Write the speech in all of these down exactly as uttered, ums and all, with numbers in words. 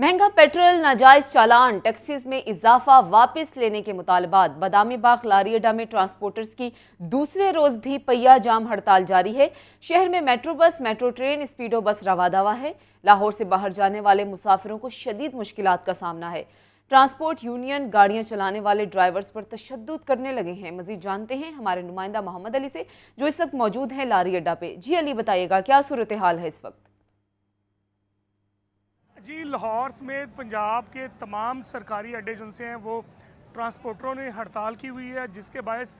महंगा पेट्रोल, नाजायज चालान, टैक्सीज में इजाफा वापस लेने के मुतालबात। बादामी बाग लारियडा में ट्रांसपोर्टर्स की दूसरे रोज भी पहिया जाम हड़ताल जारी है। शहर में मेट्रो बस, मेट्रो ट्रेन, स्पीडो बस रवादावा है। लाहौर से बाहर जाने वाले मुसाफिरों को शदीद मुश्किलात का सामना है। ट्रांसपोर्ट यूनियन गाड़ियां चलाने वाले ड्राइवर्स पर तशद्दुद करने लगे हैं। मजीद जानते हैं हमारे नुमाइंदा मोहम्मद अली से, जो इस वक्त मौजूद हैं लारियडा पे। जी अली, बताइएगा क्या सूरत हाल है इस वक्त? जी, लाहौर समेत पंजाब के तमाम सरकारी अड्डे जिनसे हैं वो ट्रांसपोर्टरों ने हड़ताल की हुई है, जिसके बायस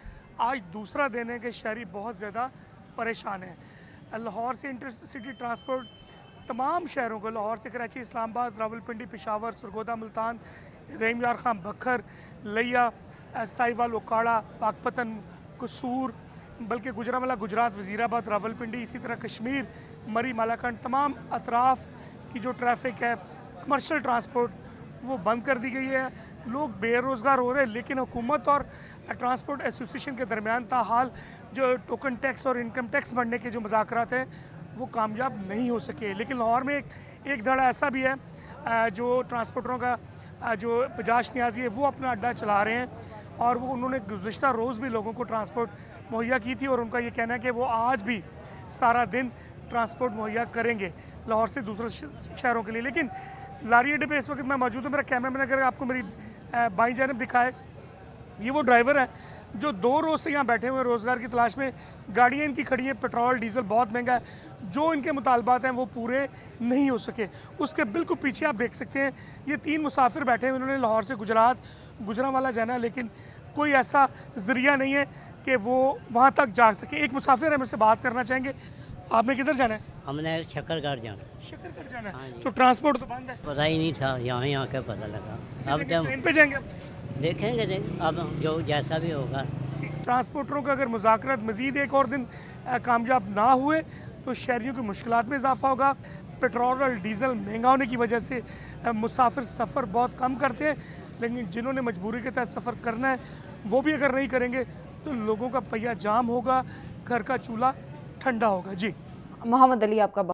आज दूसरा दिन है कि शहरी बहुत ज़्यादा परेशान हैं। लाहौर से इंटर सिटी ट्रांसपोर्ट तमाम शहरों को, लाहौर से कराची, इस्लामाबाद, रावलपिंडी, पेशावर, सरगोदा, मुल्तान, रहीम यार खान, बखर, लिया, साहिवाल, ओकाड़ा, पाकपतन, कसूर, बल्कि गुजरावाला, गुजरात, वज़ीराबाद, रावलपिंडी, इसी तरह कश्मीर, मरी, मालाखंड, तमाम अतराफ़ की जो ट्रैफिक है, कमर्शियल ट्रांसपोर्ट, वो बंद कर दी गई है। लोग बेरोज़गार हो रहे हैं, लेकिन हुकूमत और ट्रांसपोर्ट एसोसिएशन के दरमियान ताहाल जो टोकन टैक्स और इनकम टैक्स बढ़ने के जो मुज़ाकरात हैं वो कामयाब नहीं हो सके। लेकिन लाहौर में एक एक धड़ा ऐसा भी है जो ट्रांसपोर्टरों का, जो बजाज न्याजी है, वो अपना अड्डा चला रहे हैं और वो उन्होंने गुज़श्ता रोज़ भी लोगों को ट्रांसपोर्ट मुहैया की थी और उनका ये कहना है कि वो आज भी सारा दिन ट्रांसपोर्ट मुहैया करेंगे लाहौर से दूसरे शहरों के लिए। लेकिन लारियडे पे इस वक्त मैं मौजूद हूँ। मेरा कैमरामैन अगर आपको मेरी बाईं जानब दिखाए, ये वो ड्राइवर है जो दो रोज़ से यहाँ बैठे हुए हैं रोज़गार की तलाश में। गाड़ियाँ इनकी खड़ी हैं, पेट्रोल डीजल बहुत महंगा है, जो इनके मुतालबात हैं वो पूरे नहीं हो सके। उसके बिल्कुल पीछे आप देख सकते हैं ये तीन मुसाफिर बैठे हुए, उन्होंने लाहौर से गुजरात, गुजरावाला जाना, लेकिन कोई ऐसा ज़रिया नहीं है कि वो वहाँ तक जा सके। एक मुसाफिर है, मुझसे बात करना चाहेंगे। आपने किधर जाना है? हमने शकरगढ़ जाना है। शकरगढ़ जाना है? हाँ, तो ट्रांसपोर्ट तो बंद है? पता ही नहीं था, यहाँ यहाँ का पता लगा। अब ट्रेन पे जाएंगे? देखेंगे, देखेंगे अब जो जैसा भी होगा। ट्रांसपोर्टरों का अगर मुज़ाकरात मज़ीद एक और दिन कामयाब ना हुए तो शहरियों की मुश्किलात में इजाफा होगा। पेट्रोल और डीज़ल महंगा होने की वजह से मुसाफिर सफ़र बहुत कम करते हैं, लेकिन जिन्होंने मजबूरी के तहत सफ़र करना है वो भी अगर नहीं करेंगे तो लोगों का पहिया जाम होगा, घर का चूल्हा ठंडा होगा। जी मोहम्मद अली, आपका